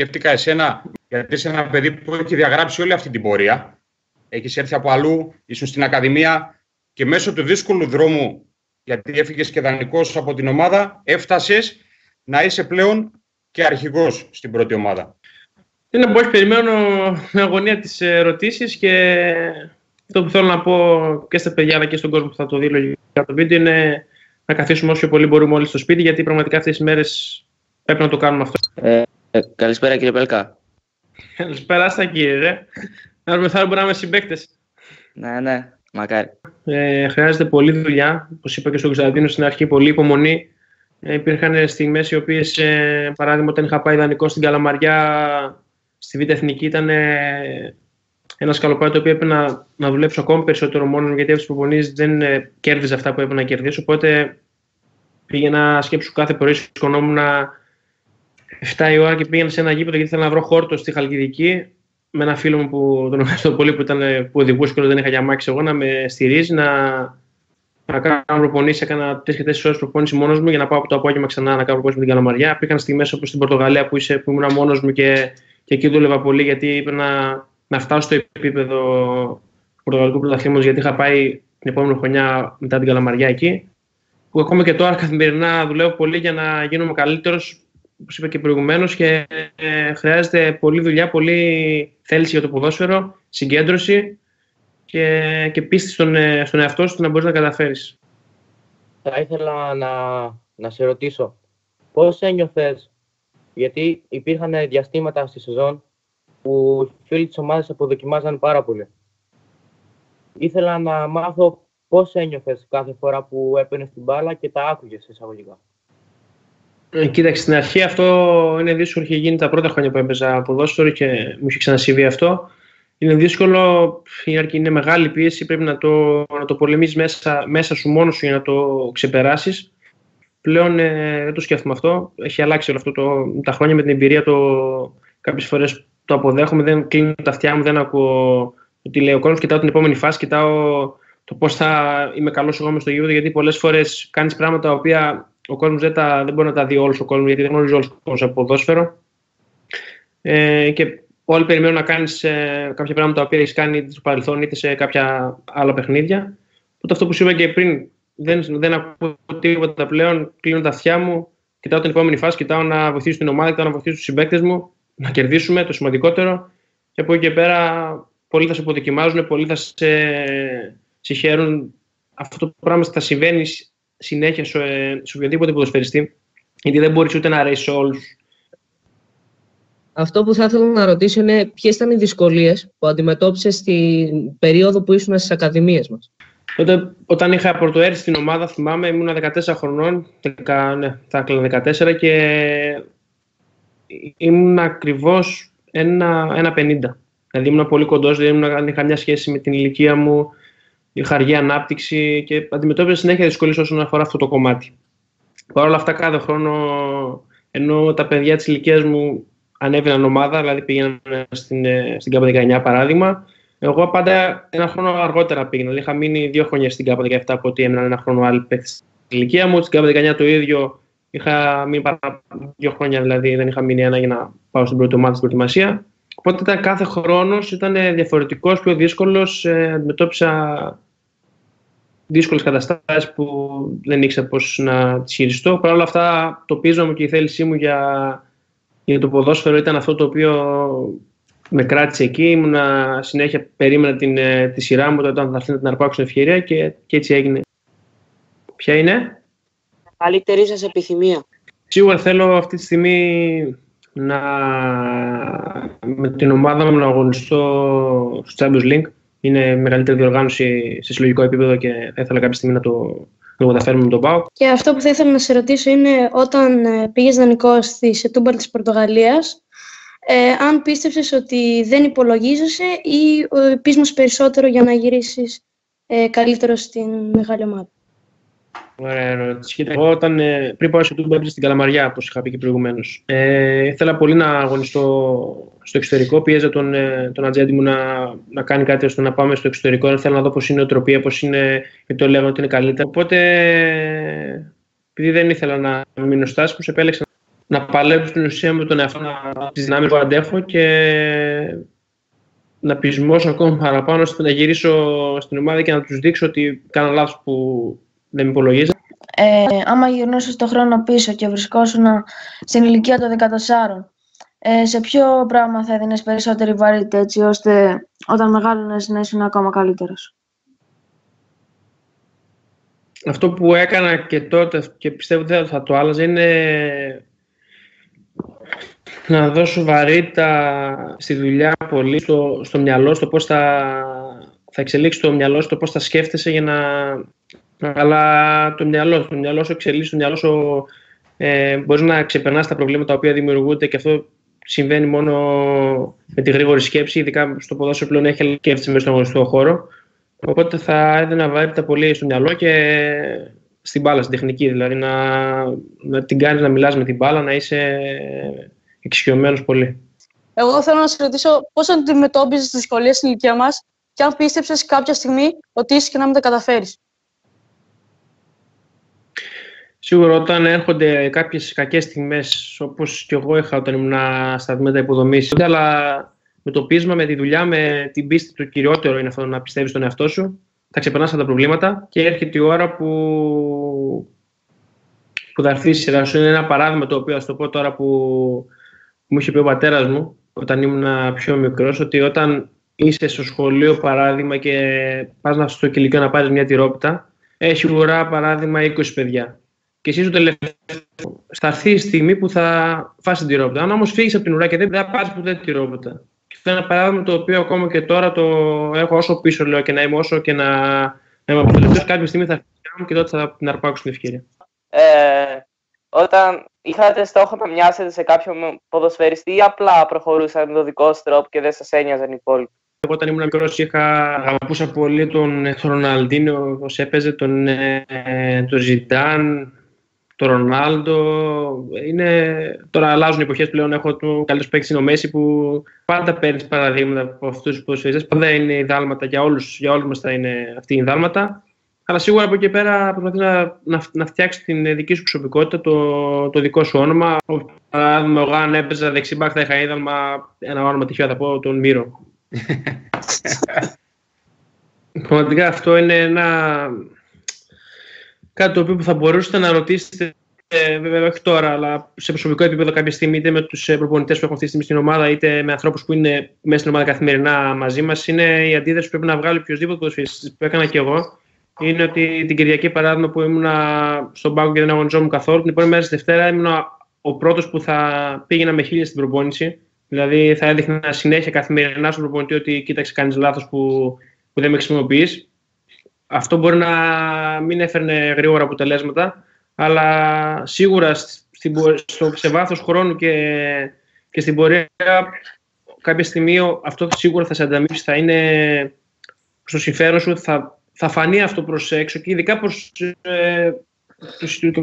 σκέφτηκα εσένα, γιατί είσαι ένα παιδί που έχει διαγράψει όλη αυτή την πορεία. Έχεις έρθει από αλλού, ήσουν στην Ακαδημία και μέσω του δύσκολου δρόμου, γιατί έφυγες και δανεικός από την ομάδα, έφτασες να είσαι πλέον και αρχηγός στην πρώτη ομάδα. Τι να πω, περιμένω με αγωνία τις ερωτήσεις και αυτό που θέλω να πω και στα παιδιά αλλά και στον κόσμο που θα το δει λογικά το βίντεο είναι να καθίσουμε όσο πολύ μπορούμε όλοι στο σπίτι, γιατί πραγματικά αυτές τις μέρες πρέπει να το κάνουμε αυτό. Καλησπέρα κύριε Πέλκα. Καλησπέρα στα κύριε. Να μεθαύριο μπορούμε να είμαι συμπαίκτες. Ναι, ναι, μακάρι. Χρειάζεται πολλή δουλειά, όπως είπα και στον Κωνσταντίνο στην αρχή, πολλή υπομονή. Υπήρχαν στιγμές οι οποίες, παράδειγμα, όταν είχα πάει δανεικό στην Καλαμαριά, στη Β' Εθνική, ήταν ένα σκαλοπάτι το οποίο έπρεπε να δουλέψω ακόμα περισσότερο μόνο, γιατί από τις προπονήσεις δεν κέρδιζα αυτά που έπρεπε να κερδίσω. Οπότε πήγαινα, σκέψου, κάθε πρωί σηκωνόμουν 7 η ώρα και πήγαινα σε ένα γήπεδο γιατί ήθελα να βρω χόρτο στη Χαλκιδική. Με ένα φίλο μου που τον ευχαριστώ πολύ που οδηγούσε και δεν είχα για μάξι εγώ, να με στηρίζει, να κάνω προπονήσεις. Έκανα 3-4 ώρες προπόνηση μόνος μου για να πάω από το απόγευμα ξανά να κάνω προπόνηση με την Καλαμαριά. Πήγαν στιγμές όπως στην Πορτογαλία που ήμουν μόνος μου και εκεί δούλευα πολύ, γιατί έπρεπε να φτάσω στο επίπεδο του Πορτογαλικού Πρωταθλήματος. Γιατί είχα πάει την επόμενη χρονιά μετά την Καλαμαριά εκεί. Που ακόμα και τώρα καθημερινά δουλεύω πολύ για να γίνομαι καλύτερος, όπως είπα και προηγουμένως, και χρειάζεται πολλή δουλειά, πολλή θέληση για το ποδόσφαιρο, συγκέντρωση και πίστη στον εαυτό σου να μπορείς να καταφέρεις. Θα ήθελα να σε ρωτήσω, πώς ένιωθες, γιατί υπήρχαν διαστήματα στη σεζόν που οι φίλοι της ομάδας αποδοκιμάζαν πάρα πολύ. Ήθελα να μάθω πώς ένιωθες κάθε φορά που έπαιρνες την μπάλα και τα άκουγες εισαγωγικά. Κοίταξε, στην αρχή αυτό είναι δύσκολο. Είχε γίνει τα πρώτα χρόνια που έπαιζα ποδόσφαιρο και μου είχε ξανασυμβεί αυτό. Είναι δύσκολο, είναι μεγάλη πίεση. Πρέπει να το πολεμήσεις μέσα σου μόνος σου για να το ξεπεράσεις. Πλέον δεν το σκέφτομαι αυτό. Έχει αλλάξει όλο αυτό τα χρόνια με την εμπειρία. Κάποιες φορές το αποδέχομαι, δεν κλείνω τα αυτιά μου, δεν ακούω τι λέει ο κόσμος. Κοιτάω την επόμενη φάση, κοιτάω το πώς θα είμαι καλός εγώ μες στο γήπεδο. Γιατί πολλές φορές κάνεις πράγματα τα οποία ο κόσμος δεν μπορεί να τα δει όλος ο κόσμος, γιατί δεν γνωρίζει όλος ο κόσμος από ποδόσφαιρο. Και όλοι περιμένουν να κάνεις κάποια πράγματα τα οποία έχεις κάνει είτε στο παρελθόν είτε σε κάποια άλλα παιχνίδια. Οπότε αυτό που σου είπα και πριν, δεν ακούω τίποτα πλέον, κλείνω τα αυτιά μου, κοιτάω την επόμενη φάση, κοιτάω να βοηθήσω την ομάδα, κοιτάω να βοηθήσω τους συμπαίκτες μου, να κερδίσουμε το σημαντικότερο. Και από εκεί και πέρα, πολλοί θα σε αποδοκιμάζουν, πολλοί θα σε συγχαίρουν. Αυτό το πράγμα θα συμβαίνει συνέχεια σε οποιοδήποτε ποδοσφαιριστή, γιατί δεν μπορείς ούτε να αρέσεις σε όλους. Αυτό που θα ήθελα να ρωτήσω είναι ποιες ήταν οι δυσκολίες που αντιμετώπισες στην περίοδο που ήσουν στις ακαδημίες μας. Τότε, όταν είχα πρωτοέρθει στην ομάδα, θυμάμαι, ήμουν 14 χρονών, θα έκλαινα 14 και ήμουν ακριβώς 1,50. Δηλαδή ήμουν πολύ κοντός, δεν είχα μια σχέση με την ηλικία μου. Είχα αργή ανάπτυξη και αντιμετώπιζα συνέχεια δυσκολίες όσον αφορά αυτό το κομμάτι. Παρ' όλα αυτά, κάθε χρόνο, ενώ τα παιδιά της ηλικίας μου ανέβαιναν ομάδα, δηλαδή πήγαιναν στην ΚΑΠΑ 19 παράδειγμα, εγώ πάντα ένα χρόνο αργότερα πήγαινα. Δηλαδή, είχα μείνει 2 χρόνια στην ΚΑΠΑ 17 από ότι έμειναν ένα χρόνο άλλοι παίκτες στην ηλικία μου. Στην ΚΑΠΑ 19 το ίδιο, είχα μείνει παρά 2 χρόνια, δηλαδή δεν είχα μείνει ένα για να πάω στην πρώτη ομάδα στην προετοιμασία. Οπότε κάθε χρόνος ήταν διαφορετικός, πιο δύσκολος. Αντιμετώπισα δύσκολες καταστάσεις που δεν ήξερα πώς να τις χειριστώ. Παρ' όλα αυτά, το πείσμα μου και η θέλησή μου για το ποδόσφαιρο ήταν αυτό το οποίο με κράτησε εκεί. Ήμουνα συνέχεια, περίμενα τη σειρά μου όταν θα έρθει να την αρπάξω ευκαιρία και έτσι έγινε. Ποια είναι? Καλύτερη σας επιθυμία. Σίγουρα θέλω αυτή τη στιγμή με την ομάδα μου να αγωνιστώ στο Champions League. Είναι μεγαλύτερη διοργάνωση σε συλλογικό επίπεδο και θα ήθελα κάποια στιγμή να το καταφέρουμε με τον ΠΑΟΚ. Και αυτό που θα ήθελα να σε ρωτήσω είναι, όταν πήγες δανεικός στη Σετούμπαλ της Πορτογαλίας, αν πίστεψες ότι δεν υπολογίζεσαι ή πείσμος περισσότερο για να γυρίσεις καλύτερο στην μεγάλη ομάδα. Ωραία ερώτηση. Εγώ πριν πάω στο Σετούμπαλ στην Καλαμαριά, όπως είχα πει και προηγουμένως, ήθελα πολύ να αγωνιστώ στο εξωτερικό. Πίεζα τον ατζέντη μου να κάνει κάτι ώστε να πάμε στο εξωτερικό. Θέλω να δω πώς είναι η νοοτροπία, πώς είναι, γιατί το λέγανε ότι είναι καλύτερα. Οπότε, επειδή δεν ήθελα να μείνω στάσιμος, επέλεξα να παλέψω στην ουσία με τον εαυτό, να τις δυνάμεις που αντέχω και να πεισμώσω ακόμα παραπάνω ώστε να γυρίσω στην ομάδα και να τους δείξω ότι κάνω λάθος που δεν με υπολογίζα. Άμα γυρνούσες τον χρόνο πίσω και βρισκόσουν στην ηλικία των 14, σε ποιο πράγμα θα έδινες περισσότερη βαρύτητα έτσι ώστε όταν μεγάλωνες να ήσουν ακόμα καλύτερος? Αυτό που έκανα και τότε και πιστεύω ότι θα το άλλαζε είναι να δώσω βαρύτητα στη δουλειά πολύ, στο μυαλό, στο πώς θα εξελίξει το μυαλό, στο πώς θα σκέφτεσαι για να... Αλλά το μυαλό σου εξελίσσει, το μυαλό σου μπορείς να ξεπερνάς τα προβλήματα τα οποία δημιουργούνται και αυτό συμβαίνει μόνο με τη γρήγορη σκέψη, ειδικά στο ποδόσφαιρο πλέον έχει σκέψη μέσα στον αγωνιστικό χώρο. Οπότε θα έδινα βαρύτητα πολύ στο μυαλό και στην μπάλα, στην τεχνική. Δηλαδή να την κάνεις να μιλάς με την μπάλα, να είσαι εξοικειωμένος πολύ. Εγώ θέλω να σε ρωτήσω πώς αντιμετώπιζες τις δυσκολίες στην ηλικία μας και αν πίστεψες κάποια στιγμή ότι είσαι και να μην τα καταφέρεις. Σίγουρα όταν έρχονται κάποιες κακές στιγμές, όπως και εγώ είχα όταν ήμουν στα βήματα υποδομής, αλλά με το πείσμα, με τη δουλειά, με την πίστη, το κυριότερο είναι αυτό, να πιστεύεις στον εαυτό σου. Θα ξεπερνάς τα προβλήματα και έρχεται η ώρα που θα έρθει η σειρά σου. Είναι ένα παράδειγμα το οποίο, ας το πω τώρα, που μου είχε πει ο πατέρας μου όταν ήμουν πιο μικρός, ότι όταν είσαι στο σχολείο, παράδειγμα, και πας στο κηλικείο να πάρεις μια τυρόπιτα, έχει ουρά, παράδειγμα, 20 παιδιά. Και εσύ το τελευταίο, θα έρθει η στιγμή που θα φας την τυρόπιτα. Αν όμως φύγεις από την ουρά και δεν θα πάρεις ποτέ την τυρόπιτα. Και αυτό είναι ένα παράδειγμα το οποίο ακόμα και τώρα το έχω όσο πίσω λέω και να είμαι όσο και να είμαι αποτελεσματικός. Κάποια στιγμή θα φύγω και τότε θα την αρπάξω την ευκαιρία. Όταν είχατε στόχο να μοιάσετε σε κάποιον ποδοσφαιριστή ή απλά προχωρούσατε με τον δικό σας τρόπο και δεν σας ένοιαζαν οι υπόλοιποι? Εγώ όταν ήμουν μικρός αγαπούσα πολύ τον Ροναλντίνο, όπως έπαιζε, τον Ζιντάν, τον Ροναλδο. Τώρα αλλάζουν οι εποχές πλέον. Έχω το καλύτερο παίκτη είναι ο Μέση που πάντα παίρνει παραδείγματα από αυτούς τους ποδοσφαιριστές. Πάντα είναι ιδάλματα για όλους μας θα είναι αυτοί οι ιδάλματα. Αλλά σίγουρα από εκεί και πέρα προσπαθεί να φτιάξει την δική σου προσωπικότητα, το δικό σου όνομα. Παράδειγμα, εγώ αν έπαιζα δεξιμπάκ θα είχα ιδάλμα, ένα όνομα τυχαίο θα πω, τον Μύρο. Πραγματικά αυτό είναι κάτι το οποίο που θα μπορούσατε να ρωτήσετε, βέβαια όχι τώρα, αλλά σε προσωπικό επίπεδο κάποια στιγμή, είτε με τους προπονητές που έχουν αυτή τη στιγμή στην ομάδα, είτε με ανθρώπους που είναι μέσα στην ομάδα καθημερινά μαζί μας. Είναι η αντίδραση που πρέπει να βγάλει οποιοδήποτε ποδοσφαιριστής, που έκανα και εγώ. Είναι ότι την Κυριακή, παράδειγμα, που ήμουν στον πάγκο και δεν αγωνιζόμουν καθόλου, την επόμενη μέρα στη Δευτέρα ήμουν ο πρώτος που θα πήγαινα με 1000 στην προπόνηση. Δηλαδή θα έδειχνα συνέχεια καθημερινά στον προπονητή ότι κοίταξε, κάνεις λάθος που δεν με χρησιμοποιείς. Αυτό μπορεί να μην έφερνε γρήγορα αποτελέσματα, αλλά σίγουρα σε βάθος χρόνου και στην πορεία κάποια στιγμή αυτό σίγουρα θα σε ανταμείψει, θα είναι στο συμφέρον σου, θα φανεί αυτό προς έξω και ειδικά προς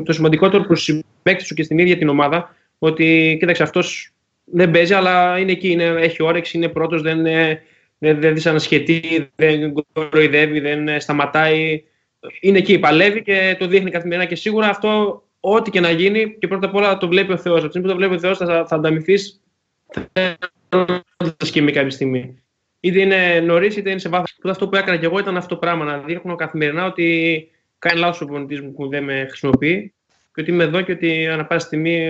το σημαντικότερο προς συμπαίκτες σου και στην ίδια την ομάδα, ότι κοίταξε, αυτός δεν παίζει, αλλά είναι εκεί, έχει όρεξη, είναι πρώτος, δεν δυσανασχετεί, δεν κοροϊδεύει, δεν σταματάει. Είναι εκεί, παλεύει και το δείχνει καθημερινά. Και σίγουρα αυτό, ό,τι και να γίνει, και πρώτα απ' όλα το βλέπει ο Θεός. Από τη στιγμή που το βλέπει ο Θεός, θα ανταμυφθείς. Θα σκυμεί κάποια στιγμή. Είτε είναι νωρίς, είτε είναι σε βάθος. Αυτό που έκανα και εγώ ήταν αυτό το πράγμα. Να δείχνω καθημερινά ότι κάνει λάθος ο προπονητής μου που δεν με χρησιμοποιεί. Και ότι είμαι εδώ και ότι ανά πάση στιγμή,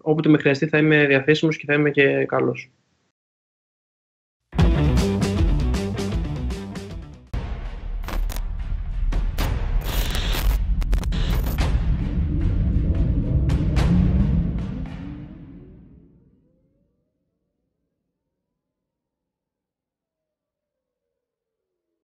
όποτε με χρειαστεί, θα είμαι διαθέσιμος και θα είμαι και καλός.